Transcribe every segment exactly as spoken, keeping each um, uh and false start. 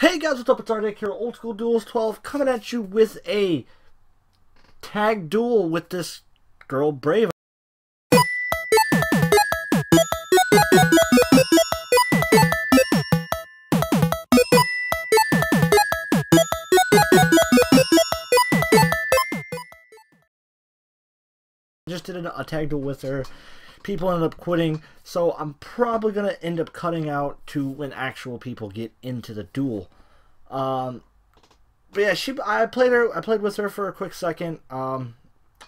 Hey guys, what's up? It's RDiK here, Old School Duels twelve, coming at you with a tag duel with this girl, Brave. Just did a tag duel with her. People ended up quitting, so I'm probably going to end up cutting out to when actual people get into the duel. Um, but yeah, she, I played her, I played with her for a quick second, um,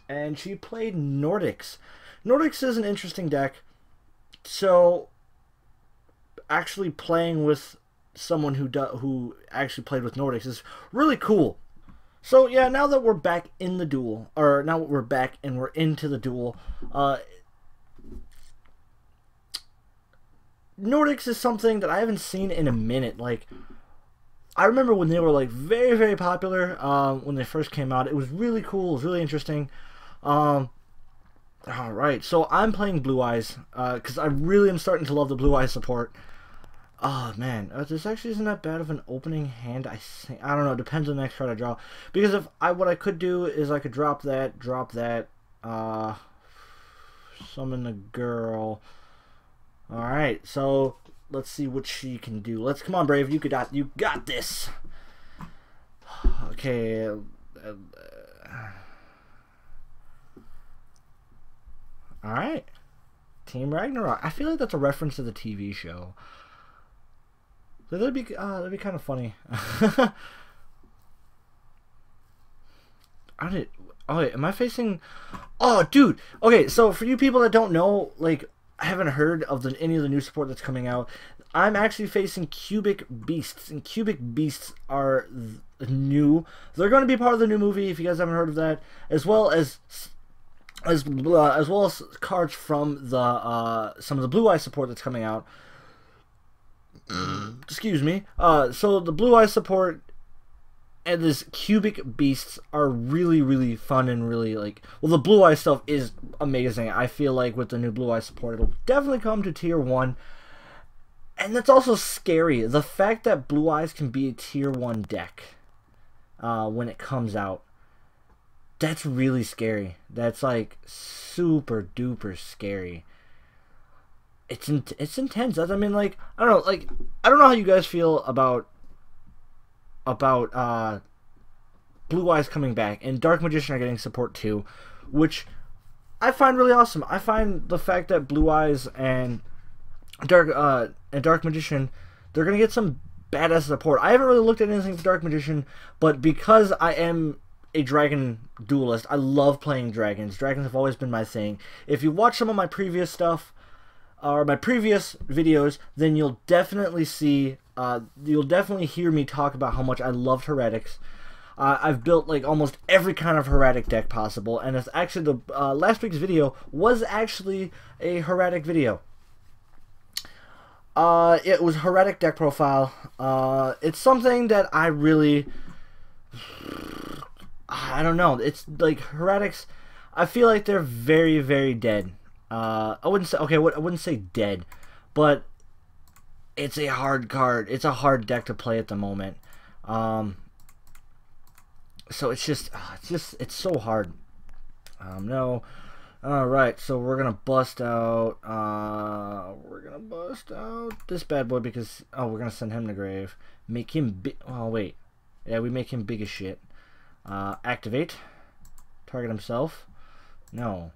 and she played Nordics. Nordics is an interesting deck, so actually playing with someone who, do, who actually played with Nordics is really cool. So yeah, now that we're back in the duel, or now we're back and we're into the duel, uh... Nordics is something that I haven't seen in a minute. Like, I remember when they were like very, very popular um, when they first came out. It was really cool. It was really interesting. Um, all right, so I'm playing Blue Eyes because uh, I really am starting to love the Blue Eyes support. Oh man, uh, this actually isn't that bad of an opening hand. I think, I don't know. It depends on the next card I draw. Because if I what I could do is I could drop that, drop that, uh, summon the girl. Alright, so let's see what she can do. Let's come on, Brave. You could got, you got this. Okay. Alright. Team Ragnarok. I feel like that's a reference to the T V show. So that'd be uh, that'd be kind of funny. I did. Oh wait, am I facing? Oh, dude. Okay, so for you people that don't know, like. I haven't heard of the, any of the new support that's coming out. I'm actually facing Cubic Beasts, and Cubic Beasts are th new. They're going to be part of the new movie. If you guys haven't heard of that, as well as as uh, as well as cards from the uh, some of the Blue Eye support that's coming out. Excuse me. Uh, so the Blue Eye support and this Cubic Beasts are really, really fun and really, like... Well, the Blue Eye stuff is amazing. I feel like with the new Blue Eye support, it'll definitely come to Tier one. And that's also scary. The fact that Blue Eyes can be a Tier one deck uh, when it comes out, that's really scary. That's, like, super-duper scary. It's, in it's intense. I mean, like, I don't know, like, I don't know how you guys feel about... about uh, Blue Eyes coming back, and Dark Magician are getting support too, which I find really awesome. I find the fact that Blue Eyes and Dark uh, and Dark Magician, they're gonna get some badass support. I haven't really looked at anything for Dark Magician, but because I am a dragon duelist, I love playing dragons. Dragons have always been my thing. If you watch some of my previous stuff or my previous videos, then you'll definitely see. Uh, you'll definitely hear me talk about how much I loved Heretics. Uh, I've built like almost every kind of Heretic deck possible, and it's actually the uh, last week's video was actually a Heretic video. Uh, it was Heretic deck profile. Uh, it's something that I really, I don't know. It's like Heretics. I feel like they're very, very dead. Uh, I wouldn't say okay. I wouldn't say dead, but. It's a hard card. It's a hard deck to play at the moment. Um, so it's just, it's just, it's so hard. Um, no. All right. So we're going to bust out, uh, we're going to bust out this bad boy because, oh, we're going to send him to grave. Make him big. Oh, wait. Yeah, we make him big as shit. Uh, activate. Target himself. No.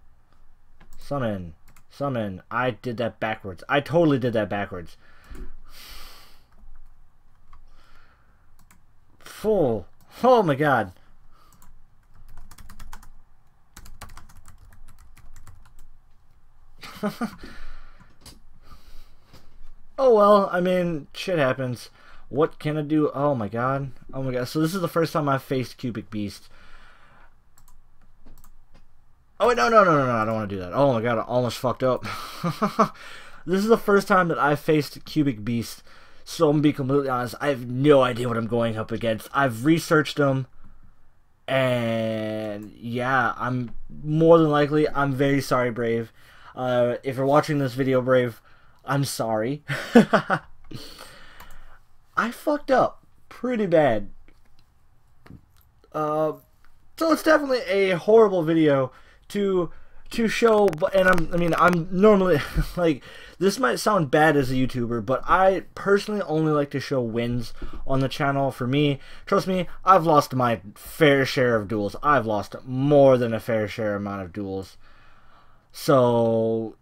Summon. Summon. I did that backwards. I totally did that backwards. Full. Oh my god. Oh well, I mean, shit happens. What can I do? Oh my god. Oh my god. So this is the first time I've faced Cubic Beast. Oh wait, no, no, no, no, no. I don't want to do that. Oh my god, I almost fucked up. This is the first time that I've faced Cubic Beast, so I'm going to be completely honest, I have no idea what I'm going up against. I've researched them, and yeah, I'm more than likely, I'm very sorry, Brave. Uh, if you're watching this video, Brave, I'm sorry. I fucked up. pretty bad. Uh, so it's definitely a horrible video to to show. And I'm, I mean, I'm normally like, this might sound bad as a YouTuber, but I personally only like to show wins on the channel. For me, trust me, I've lost my fair share of duels. I've lost more than a fair share amount of duels. So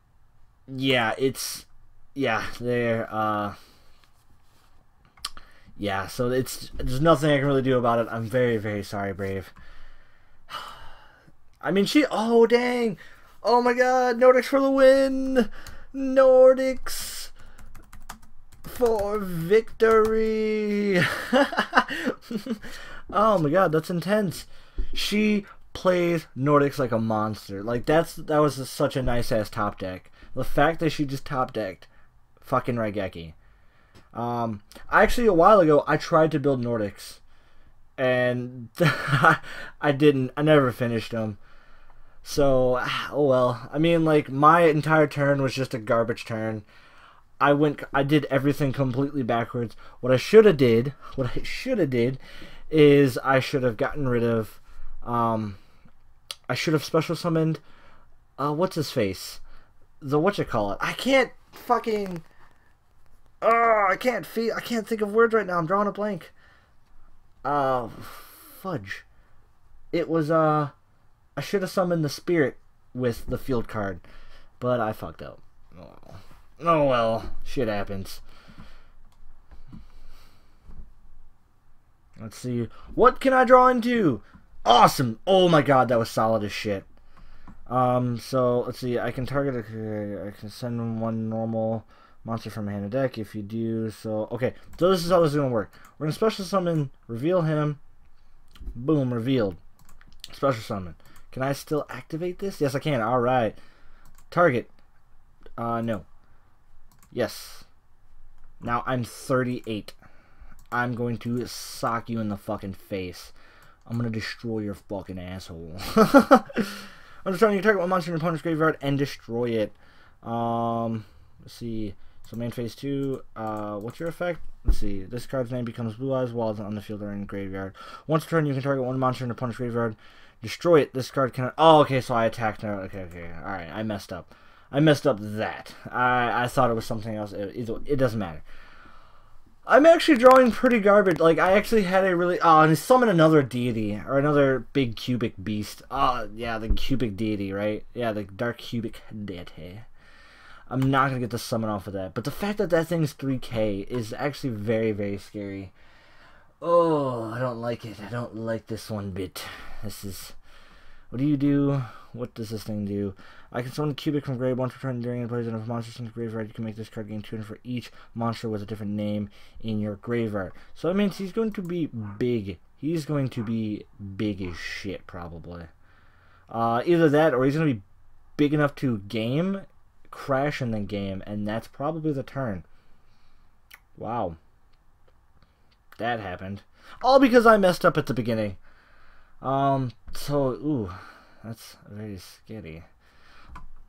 yeah, it's yeah, there. Uh, yeah, so it's there's nothing I can really do about it. I'm very, very sorry, Brave. I mean, she. Oh dang! Oh my God! Nordics for the win! Nordics for victory! Oh my God, that's intense. She plays Nordics like a monster. Like that's that was a, such a nice ass top deck. The fact that she just top decked fucking Raigeki. Um, actually, a while ago I tried to build Nordics, and I didn't. I never finished them. So, oh well. I mean, like my entire turn was just a garbage turn. I went. I did everything completely backwards. What I should have did. What I should have did is I should have gotten rid of. Um, I should have special summoned. Uh, what's his face? The whatcha-call-it. I can't fucking... Oh, I can't feel... I can't think of words right now. I'm drawing a blank. Uh, fudge. It was, uh... I should have summoned the spirit with the field card. But I fucked up. Oh, oh well. Shit happens. Let's see. What can I draw into? Awesome! Oh my God, that was solid as shit. Um, so, let's see, I can target, a, I can send one normal monster from hand of deck if you do, so, okay, so this is how this is going to work. We're going to special summon, reveal him, boom, revealed, special summon. Can I still activate this? Yes, I can, alright. Target, uh, no. Yes. Now I'm thirty-eight. I'm going to sock you in the fucking face. I'm going to destroy your fucking asshole. I'm just trying to target one monster in your opponent's graveyard and destroy it. Um, let's see. So main phase two. Uh, what's your effect? Let's see. This card's name becomes Blue Eyes, while it's on the field or in the graveyard. Once a turn, you can target one monster in your opponent's graveyard, destroy it. This card cannot. Oh, okay. So I attacked now. Okay, okay. All right. I messed up. I messed up that. I I thought it was something else. It, it, it doesn't matter. I'm actually drawing pretty garbage. Like, I actually had a really... Oh, and summon another deity. Or another big cubic beast. Oh, yeah, the cubic deity, right? Yeah, the dark cubic deity. I'm not going to get the summon off of that. But the fact that that thing's three K is actually very, very scary. Oh, I don't like it. I don't like this one bit. This is... What do you do? What does this thing do? I can summon a cubic from grave once per turn during a play of monsters in the graveyard. You can make this card gain two for each monster with a different name in your graveyard. So that means he's going to be big. He's going to be big as shit, probably. Uh, either that or he's going to be big enough to game, crash in the game, and that's probably the turn. Wow. That happened. All because I messed up at the beginning. Um, so, ooh, that's very scary.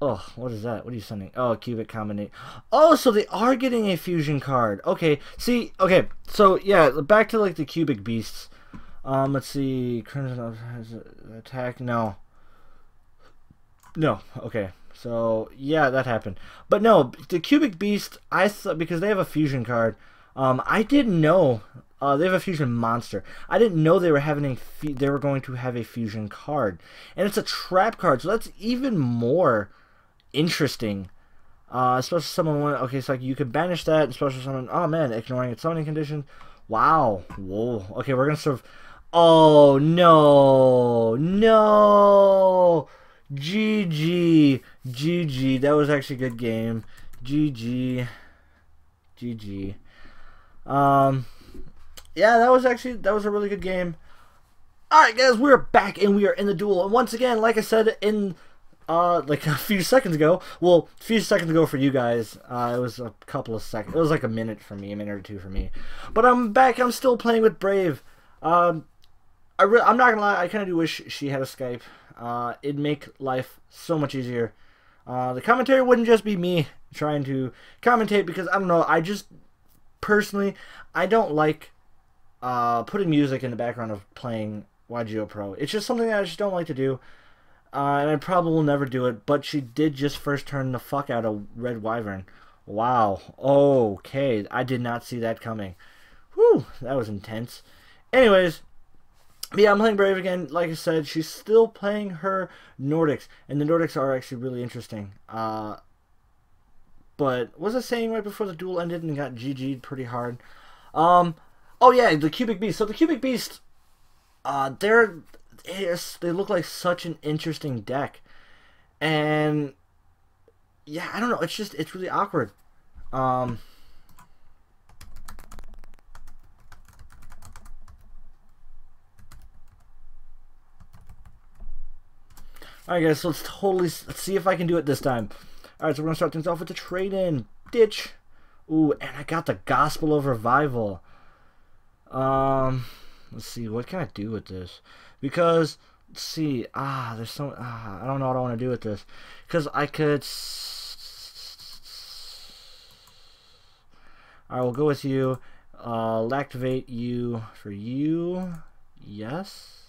Oh, what is that? What are you sending? Oh, cubic combination. Oh, so they are getting a fusion card. Okay, see, okay, so, yeah, back to, like, the cubic beasts. Um, let's see, Crimson attack, no. No, okay, so, yeah, that happened. But, no, the cubic beast, I thought, because they have a fusion card, um, I didn't know... Uh, they have a fusion monster. I didn't know they were having a they were going to have a fusion card, and it's a trap card, so that's even more interesting. Uh, special summon one. Okay, so like you could banish that and special summon. Oh man, ignoring its summoning condition. Wow. Whoa. Okay, we're gonna serve. Oh no, no. G G, G G. That was actually a good game. G G, G G. Um. Yeah, that was actually, that was a really good game. Alright guys, we're back and we are in the duel. And once again, like I said in, uh, like a few seconds ago, well, a few seconds ago for you guys, uh, it was a couple of seconds, it was like a minute for me, a minute or two for me. But I'm back, I'm still playing with Brave. Um, I re I'm not gonna lie, I kinda do wish she had a Skype. Uh, it'd make life so much easier. Uh, the commentary wouldn't just be me trying to commentate because, I don't know, I just, personally, I don't like... uh, putting music in the background of playing Y G O Pro. It's just something that I just don't like to do, uh, and I probably will never do it, but she did just first turn the fuck out of Red Wyvern. Wow. Okay. I did not see that coming. Whew. That was intense. Anyways, yeah, I'm playing Brave again. Like I said, she's still playing her Nordics, and the Nordics are actually really interesting. Uh, but was I saying right before the duel ended and got G G'd pretty hard? Um, oh yeah, the Cubic Beast. So the Cubic Beast, uh, they're they look like such an interesting deck, and yeah, I don't know. It's just it's really awkward. Um. Alright guys, so let's totally let's see if I can do it this time. Alright, so we're going to start things off with the trade-in. Ditch. Ooh, and I got the Gospel of Revival. Um, let's see, what can I do with this? Because, let's see, ah, there's some, ah, I don't know what I want to do with this. Because I could... Alright, we'll go with you. Uh, lactivate you for you. Yes.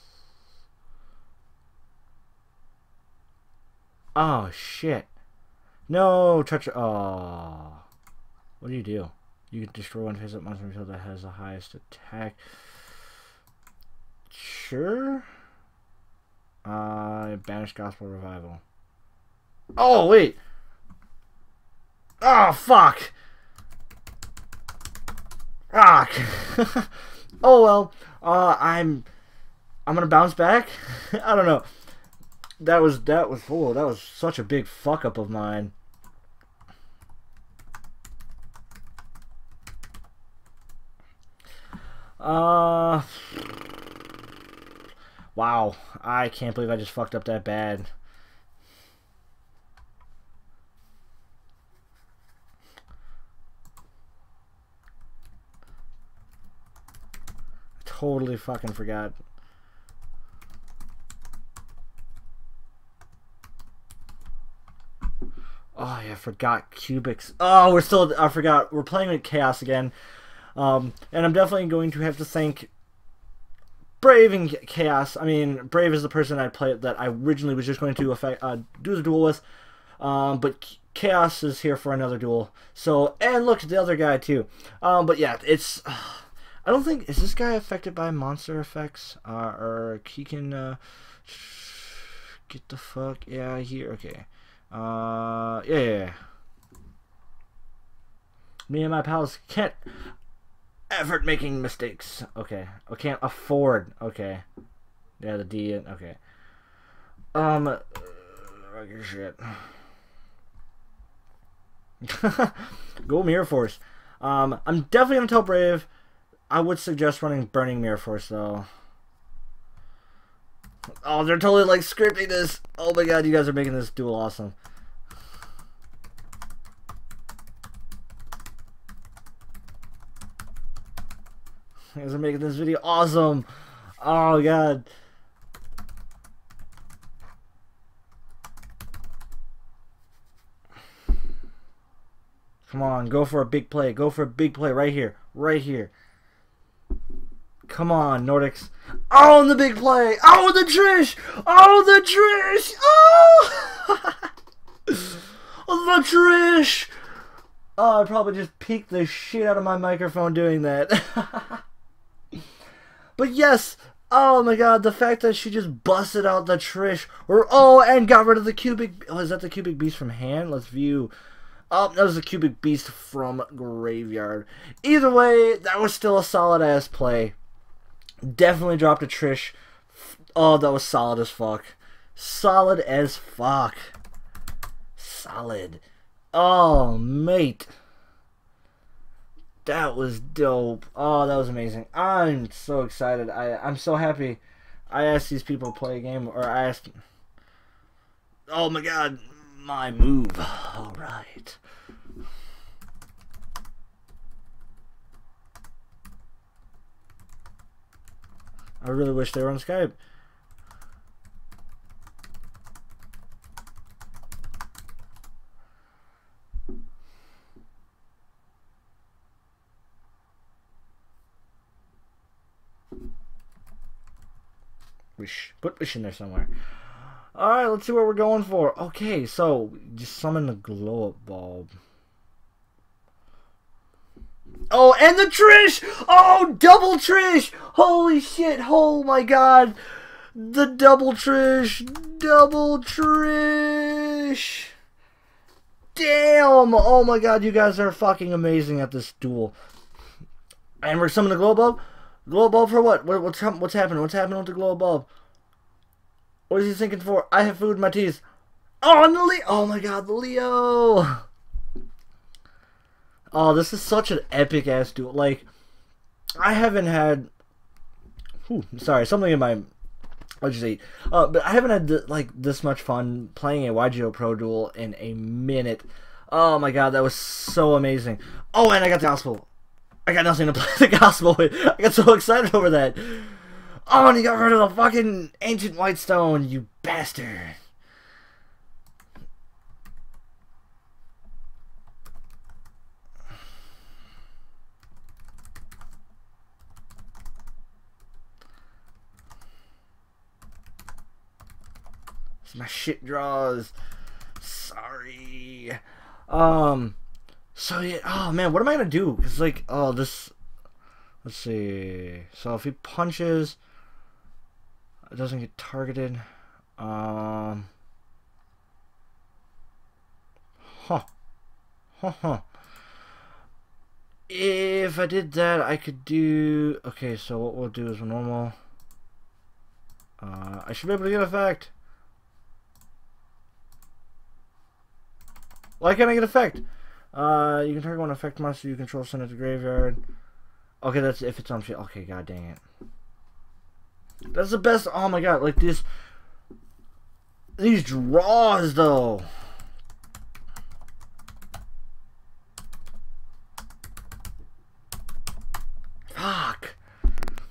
Oh, shit. No, touch. Oh. What do you do? You can destroy one face-up monster until that has the highest attack. Sure. Uh, banish Gospel Revival. Oh, wait. Oh, fuck. Rock. Oh, well. Uh, I'm. I'm gonna bounce back? I don't know. That was, that was, oh, that was such a big fuck up of mine. Uh, wow. I can't believe I just fucked up that bad. Totally fucking forgot. Oh, yeah, I forgot Cubics. Oh, we're still... I forgot. We're playing with Chaos again. Um, and I'm definitely going to have to thank Brave and Chaos. I mean, Brave is the person I play that I originally was just going to effect, uh, do the duel with. Um, but Chaos is here for another duel. So, and look at the other guy, too. Um, but, yeah, it's... Uh, I don't think... Is this guy affected by monster effects? Uh, or he can... Uh, get the fuck out of here. Okay. Uh, yeah, yeah, yeah. Me and my pals can't effort making mistakes. Okay. I can't afford. Okay. Yeah, the D. Okay. Um, uh, shit. Go Mirror Force. Um, I'm definitely going to tell Brave. I would suggest running Burning Mirror Force, though. Oh, they're totally like scripting this. Oh my god, you guys are making this duel awesome. You guys are making this video awesome. Oh god. Come on, go for a big play. Go for a big play right here. Right here. Come on, Nordics. Oh, the big play. Oh, the Trish. Oh, the Trish. Oh, the Trish. Oh, I probably just peeked the shit out of my microphone doing that. But yes. Oh, my God. The fact that she just busted out the Trish. Or, oh, and got rid of the Cubic. Oh, is that the Cubic Beast from hand? Let's view. Oh, that was the Cubic Beast from graveyard. Either way, that was still a solid-ass play. Definitely dropped a Trish. Oh, that was solid as fuck. Solid as fuck. Solid. Oh, mate. That was dope. Oh, that was amazing. I'm so excited. I, I'm so happy. I asked these people to play a game, or I asked... Oh, my God. My move. All right. I really wish they were on Skype. We sh put wish in there somewhere. Alright, let's see what we're going for. Okay, so just summon the glow up bulb. Oh, and the Trish! Oh, double Trish! Holy shit, oh my god! The double Trish! Double Trish! Damn! Oh my god, you guys are fucking amazing at this duel. And we're summoning the glow bulb? Glow bulb for what? what? What's what's happening? What's happening with the glow bulb? What is he thinking for? I have food in my teeth. Oh, and the Leo! Oh my god, the Leo! Oh, this is such an epic ass duel. Like, I haven't had. Whew, sorry, something in my. I'll just eat. Uh, but I haven't had th like this much fun playing a Y G O Pro Duel in a minute. Oh my god, that was so amazing. Oh, and I got the gospel. I got nothing to play the gospel with. I got so excited over that. Oh, and he got rid of the fucking Ancient Whitestone, you bastard. My shit draws. Sorry. Um. So yeah. Oh man, what am I gonna do? Cause like, oh this. Let's see. So if he punches, it doesn't get targeted. Um. Huh. Huh. Huh. If I did that, I could do. Okay. So what we'll do is normal. Uh, I should be able to get effect. Why can't I get effect? Uh, you can target one effect monster you control, send it to graveyard. Okay, that's if it's on shit. Okay, god dang it. That's the best. Oh my god, like this. These draws, though. Fuck.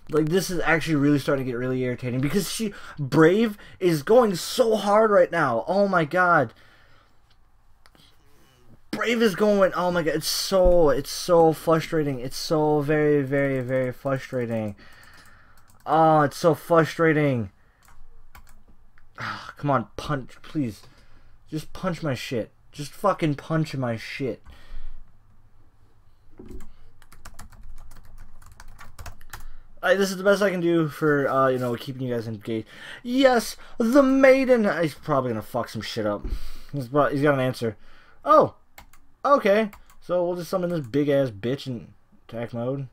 Like, this is actually really starting to get really irritating because she. Brave is going so hard right now. Oh my god. Brave is going, oh my god, it's so, it's so frustrating. It's so very, very, very frustrating. Oh, it's so frustrating. Oh, come on, punch, please. Just punch my shit. Just fucking punch my shit. Right, this is the best I can do for, uh, you know, keeping you guys engaged. Yes, the maiden. He's probably going to fuck some shit up. He's, he's got an answer. Oh. Okay, so we'll just summon this big-ass bitch in attack mode.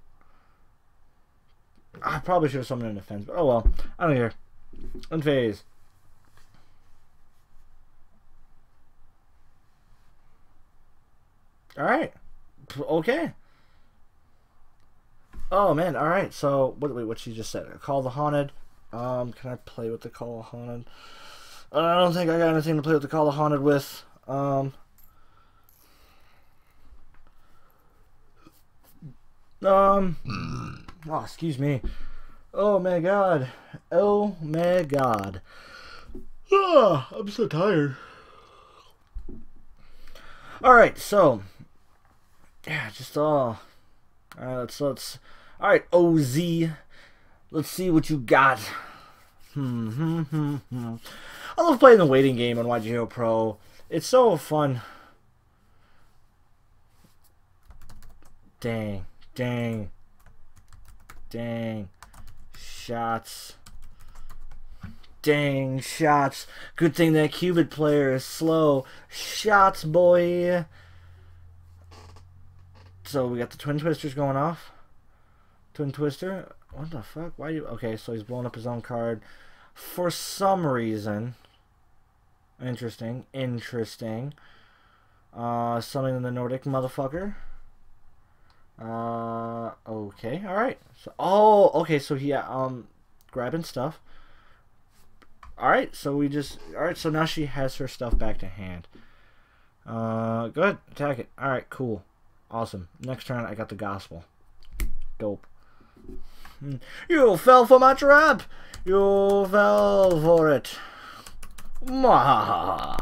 I probably should have summoned an defense, but oh well. I don't care. End phase. Alright. Okay. Oh, man. Alright, so... What, wait, what she just said. Call the Haunted. Um, can I play with the Call the Haunted? I don't think I got anything to play with the Call the Haunted with. Um... Um, oh, excuse me. Oh my god. Oh my god. Ah, I'm so tired. Alright, so. Yeah, just, uh. Alright, let's, let's. Alright, O Z. Let's see what you got. Hmm, hmm, hmm, hmm. I love playing the waiting game on Y G O Pro. It's so fun. Dang. Dang. Dang. Shots. Dang. Shots. Good thing that Cubit player is slow. Shots, boy. So we got the Twin Twisters going off. Twin Twister. What the fuck? Why do you... Okay, so he's blowing up his own card. For some reason. Interesting. Interesting. Uh, summoning the Nordic motherfucker. Uh, okay, alright. So, oh, okay, so he, um, grabbing stuff. Alright, so we just, alright, so now she has her stuff back to hand. Uh, go ahead, attack it. Alright, cool. Awesome. Next turn, I got the gospel. Dope. You fell for my trap! You fell for it. Mwahaha.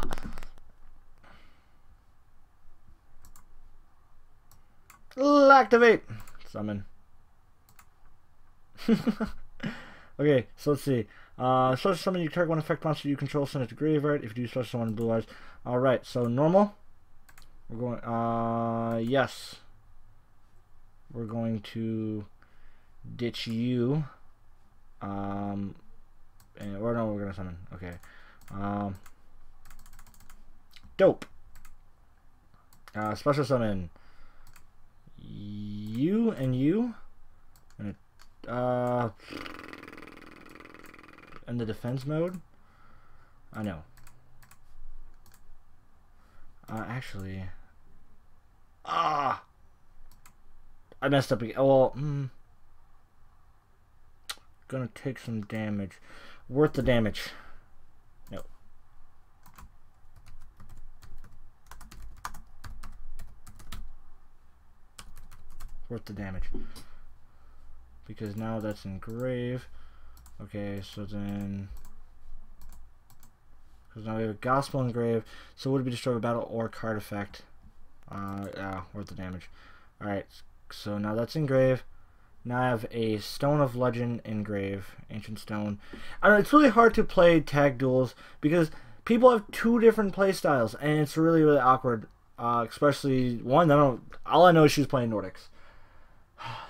Activate! Summon. Okay, so let's see. Uh, special summon your target one effect monster you control, send it to graveyard. If you do special summon Blue Eyes. Alright, so normal. We're going, uh, yes. We're going to ditch you. Um, and, or no, we're going to summon. Okay. Um, dope. Uh, special summon you and you. And it, uh... in the defense mode? I know. Uh, actually... Ah! I messed up again. Well, mm, gonna take some damage. Worth the damage. No. Worth the damage. Because now that's in grave. Okay, so then, because now we have a Gospel Engraved, so would it be destroyed by battle or card effect? Uh, yeah, worth the damage. Alright, so now that's engraved. Now I have a Stone of Legend engraved, Ancient Stone. I mean, it's really hard to play tag duels because people have two different play styles, and it's really, really awkward. Uh, especially one, I don't, all I know is she's playing Nordics.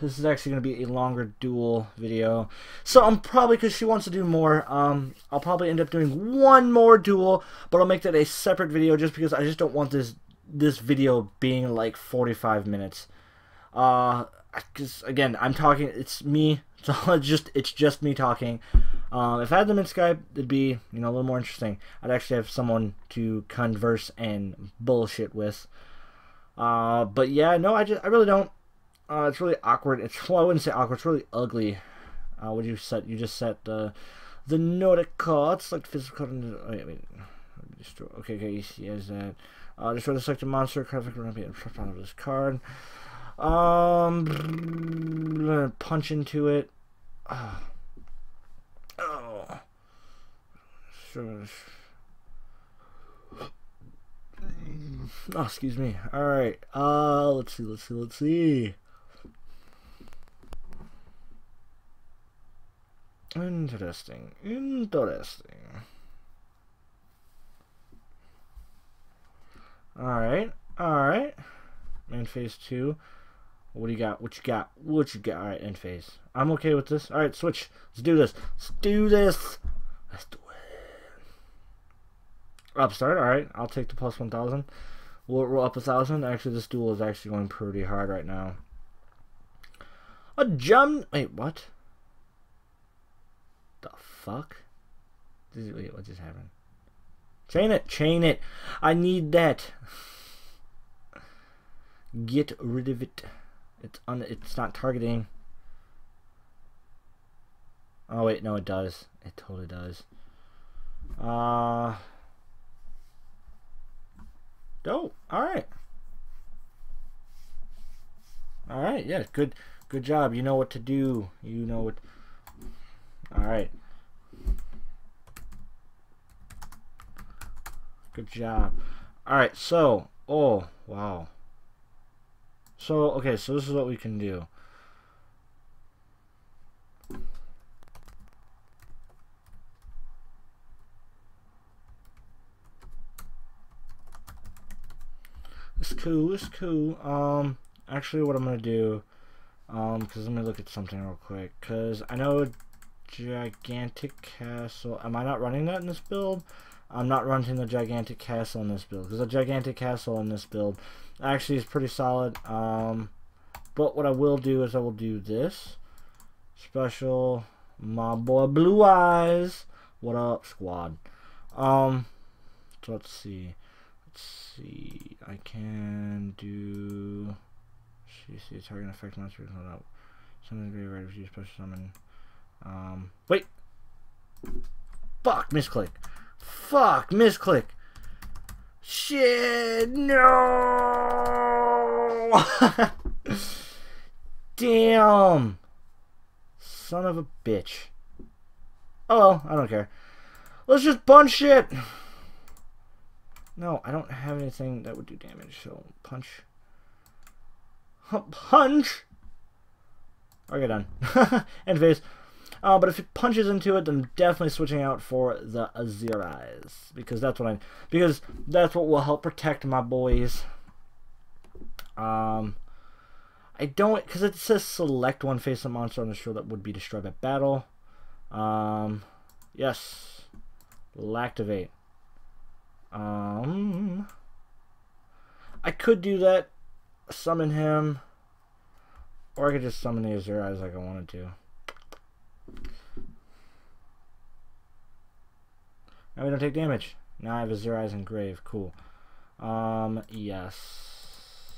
This is actually going to be a longer duel video. So I'm probably, because she wants to do more, um, I'll probably end up doing one more duel, but I'll make that a separate video just because I just don't want this this video being like forty-five minutes. Uh, because, again, I'm talking, it's me, so it's just, it's just me talking. Uh, if I had them in Skype, it'd be, you know, a little more interesting. I'd actually have someone to converse and bullshit with. Uh, but yeah, no, I just, I really don't. Uh, it's really awkward. It's, well, I wouldn't say awkward. It's really ugly. Uh, what you set? You just set uh, the Nordic cards. Select physical. Oh yeah, wait. Destroy. Okay, okay. He has that. Uh, destroy the selected monster. Card effect. We're gonna be in front of this card. Um, punch into it. Oh. Oh. Sure. Oh, excuse me. All right. Uh, let's see. Let's see. Let's see. Interesting. Interesting. Alright. Alright. End phase two. What do you got? What you got? What you got? Alright, end phase. I'm okay with this. Alright, switch. Let's do this. Let's do this. Let's do it. Upstart. Alright, I'll take the plus one thousand. We'll roll up one thousand. Actually, this duel is actually going pretty hard right now. A jump. Wait, what? The fuck? Wait, what just happened? Chain it! Chain it! I need that! Get rid of it. It's on. It's not targeting. Oh wait, no it does. It totally does. Uh... Dope. Alright. Alright, yeah, good, good job. You know what to do. You know what... Alright. Good job. Alright, so, oh, wow. So, okay, so this is what we can do. It's cool, it's cool. Um, actually what I'm going to do, um, because let me look at something real quick, because I know... Gigantic Castle. Am I not running that in this build? I'm not running the Gigantic Castle in this build, because the Gigantic Castle in this build actually is pretty solid. Um, but what I will do is I will do this. Special my boy Blue Eyes. What up, squad? Um, so let's see. Let's see. I can do... Let's see, target effect monster. Hold up. Summon graveyard if you special summon. Um, wait. Fuck, misclick. Fuck, misclick. Shit, no. Damn. Son of a bitch. Oh, I don't care. Let's just punch shit. No, I don't have anything that would do damage, so punch. Punch. Okay, done. End phase. Uh, but if it punches into it, then I'm definitely switching out for the Azir Eyes, because that's what I because that's what will help protect my boys. Um, I don't because it says select one face-up monster on the shore that would be destroyed at battle. Um, yes, we'll activate. Um, I could do that, summon him, or I could just summon the Azir Eyes like I wanted to. Now we don't take damage. Now I have Azir Eyes and Grave. Cool. Um, yes.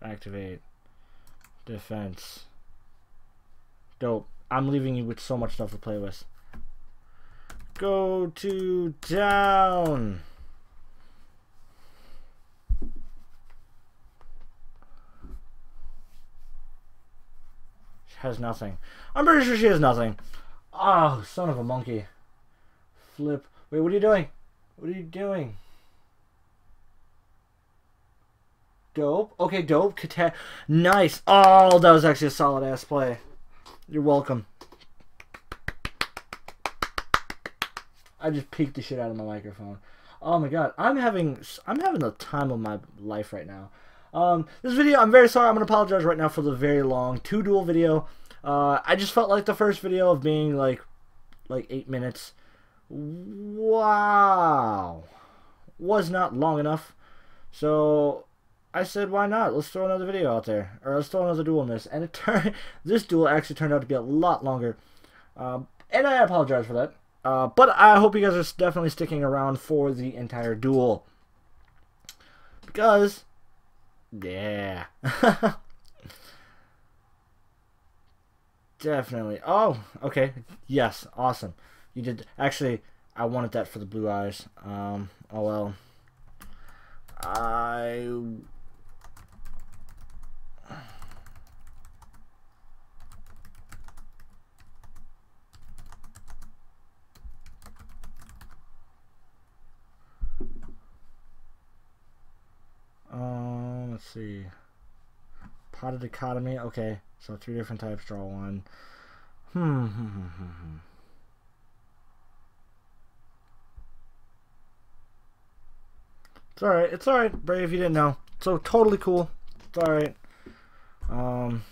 Activate. Defense. Dope. I'm leaving you with so much stuff to play with. Go to town. She has nothing. I'm pretty sure she has nothing. Oh, son of a monkey. Flip. Wait, what are you doing? What are you doing? Dope. Okay, dope. Kata- nice. Oh, that was actually a solid ass play. You're welcome. I just peeked the shit out of my microphone. Oh my god, I'm having I'm having the time of my life right now. Um, this video, I'm very sorry. I'm gonna apologize right now for the very long two duel video. Uh, I just felt like the first video of being like like eight minutes. Wow, was not long enough. So I said, why not? Let's throw another video out there, or let's throw another duel in this. And it turned this duel actually turned out to be a lot longer. Um, and I apologize for that. Uh, but I hope you guys are definitely sticking around for the entire duel. Because, yeah. Definitely. Oh, okay. Yes, awesome. You did. Actually, I wanted that for the Blue Eyes. Um, oh, well. I... Um, let's see. Potted Dichotomy. Okay, so three different types. Draw one. Hmm. hmm, hmm, hmm, hmm. It's alright. It's alright, Brave. You didn't know. So totally cool. It's alright. Um.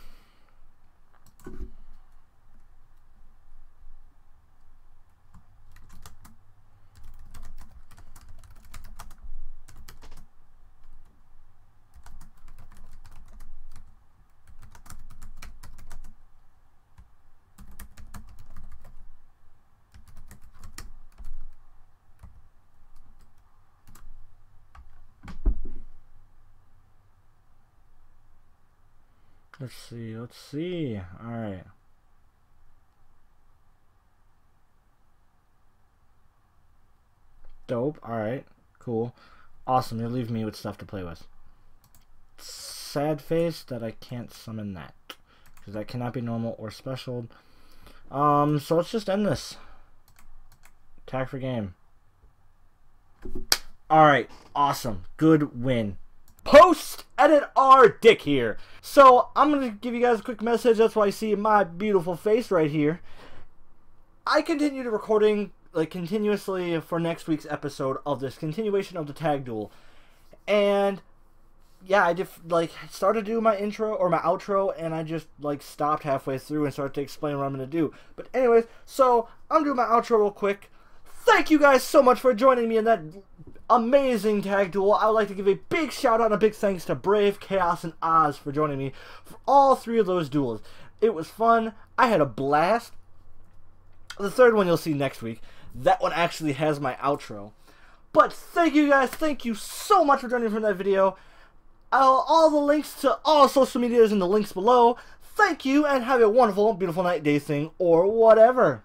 Let's see, let's see. Alright. Dope. Alright. Cool. Awesome. You leave me with stuff to play with. Sad face that I can't summon that. Because that cannot be normal or special. Um, so let's just end this. Attack for game. Alright. Awesome. Good win. Post edit RDiK here. So I'm gonna give you guys a quick message. That's why you see my beautiful face right here. I continued recording like continuously for next week's episode of this continuation of the tag duel, and yeah, I just like started to do my intro or my outro, and I just like stopped halfway through and started to explain what I'm gonna do. But anyways, so I'm doing my outro real quick. Thank you guys so much for joining me in that amazing tag duel. I would like to give a big shout out and a big thanks to Brave, Chaos, and Oz for joining me for all three of those duels. It was fun. I had a blast. The third one you'll see next week. That one actually has my outro. But thank you guys. Thank you so much for joining me for that video. I'll, all the links to all social media is in the links below. Thank you and have a wonderful, beautiful night, day, thing, or whatever.